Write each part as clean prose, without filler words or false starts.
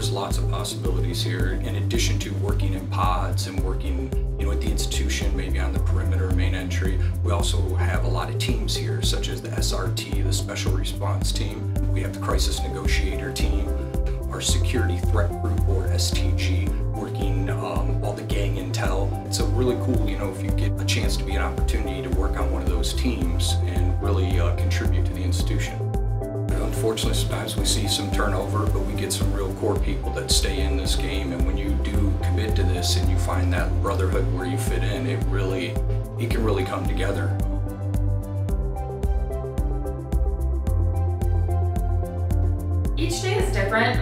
there's lots of possibilities here. In addition to working in pods and working at the institution, maybe on the perimeter main entry, we also have a lot of teams here, such as the SRT, the Special Response Team. We have the Crisis Negotiator Team, our Security Threat Group, or STG, working all the gang intel. It's a really cool, if you get a chance to be an opportunity to work on one of those teams and really contribute to the institution. Unfortunately, sometimes we see some turnover, but we get some real core people that stay in this game, and when you do commit to this and you find that brotherhood where you fit in, it can really come together. Each day is different.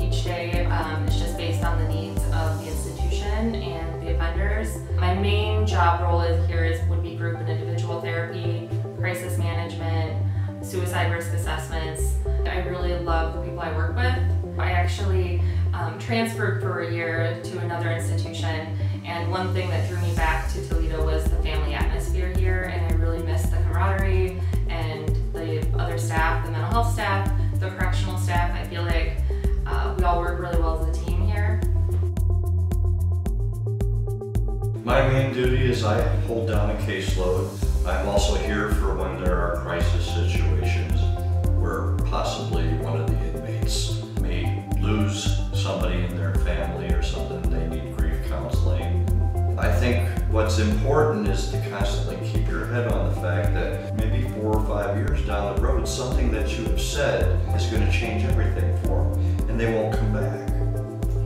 Each day is just based on the needs of the institution and the offenders. My main job role would be group and individual therapy, crisis management, suicide risk assessments. I really love the people I work with. I actually transferred for a year to another institution, and one thing that drew me back to Toledo was the family atmosphere here, and I really missed the camaraderie and the other staff, the mental health staff, the correctional staff. I feel like we all work really well as a team here. My main duty is I hold down a caseload. I'm also here for when there are crisis situations where possibly one of the inmates may lose somebody in their family or something. They need grief counseling. I think what's important is to constantly keep your head on the fact that maybe 4 or 5 years down the road, something that you have said is going to change everything for them, and they won't come back.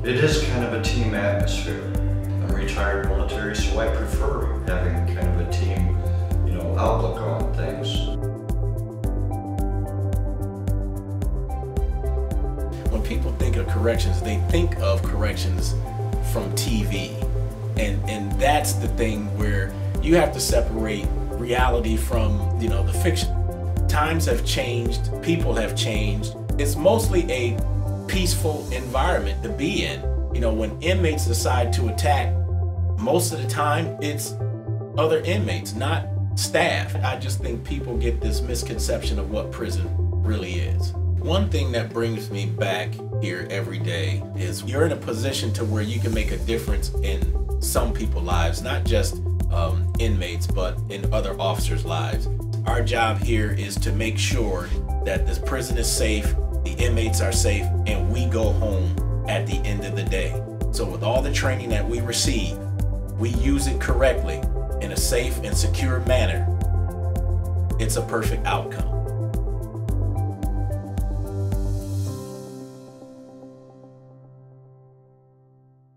It is kind of a team atmosphere. I'm retired military, so I prefer having kind of a team outlook on things. When people think of corrections, they think of corrections from TV. And that's the thing where you have to separate reality from, the fiction. Times have changed, people have changed. It's mostly a peaceful environment to be in. When inmates decide to attack, most of the time it's other inmates, not staff. I just think people get this misconception of what prison really is. One thing that brings me back here every day is you're in a position to where you can make a difference in some people's lives, not just inmates, but in other officers' lives. Our job here is to make sure that this prison is safe, the inmates are safe, and we go home at the end of the day. So with all the training that we receive, we use it correctly in a safe and secure manner, it's a perfect outcome.